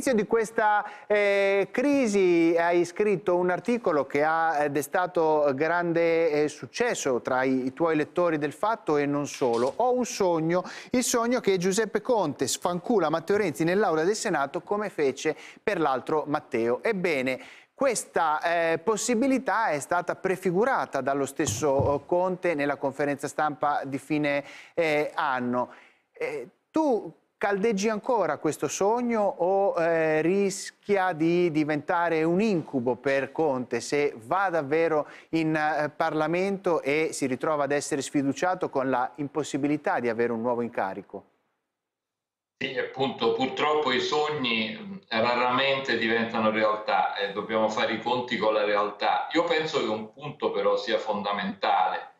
beneficio di questa crisi hai scritto un articolo che ha destato grande successo tra i tuoi lettori del Fatto e non solo. Ho un sogno, il sogno che Giuseppe Conte sfancula Matteo Renzi nell'aula del Senato come fece per l'altro Matteo. Ebbene, questa possibilità è stata prefigurata dallo stesso Conte nella conferenza stampa di fine anno. Tu caldeggi ancora questo sogno o rischia di diventare un incubo per Conte se va davvero in Parlamento e si ritrova ad essere sfiduciato con la impossibilità di avere un nuovo incarico? Sì, appunto, purtroppo i sogni raramente diventano realtà e dobbiamo fare i conti con la realtà. Io penso che un punto però sia fondamentale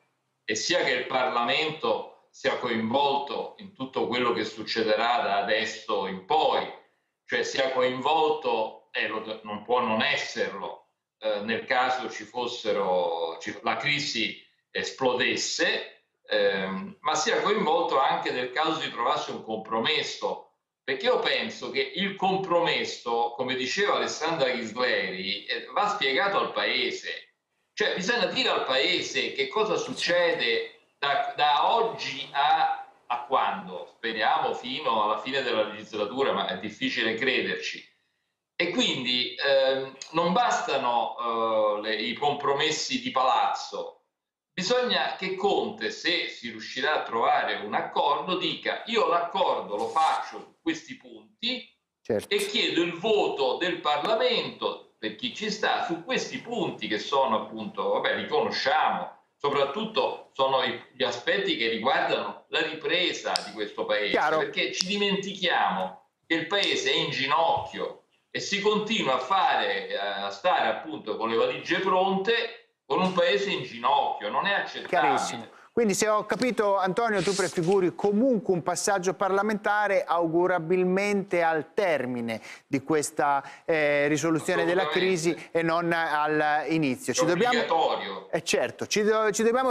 e sia che il Parlamento sia coinvolto in tutto quello che succederà da adesso in poi, cioè sia coinvolto, e non può non esserlo, nel caso la crisi esplodesse, ma sia coinvolto anche nel caso si trovasse un compromesso, perché io penso che il compromesso, come diceva Alessandra Ghisleri, va spiegato al Paese, cioè bisogna dire al Paese che cosa succede da oggi a quando, speriamo fino alla fine della legislatura, ma è difficile crederci. E quindi non bastano i compromessi di palazzo, bisogna che Conte, se si riuscirà a trovare un accordo, dica: io l'accordo lo faccio su questi punti, certo, e chiedo il voto del Parlamento, per chi ci sta, su questi punti che sono appunto, vabbè, li conosciamo. Soprattutto sono gli aspetti che riguardano la ripresa di questo Paese, chiaro, perché ci dimentichiamo che il Paese è in ginocchio e si continua a stare appunto con le valigie pronte con un Paese in ginocchio, non è accettabile. Chiarissimo. Quindi se ho capito, Antonio, tu prefiguri comunque un passaggio parlamentare augurabilmente al termine di questa risoluzione della crisi e non all'inizio. È obbligatorio. Certo, ci dobbiamo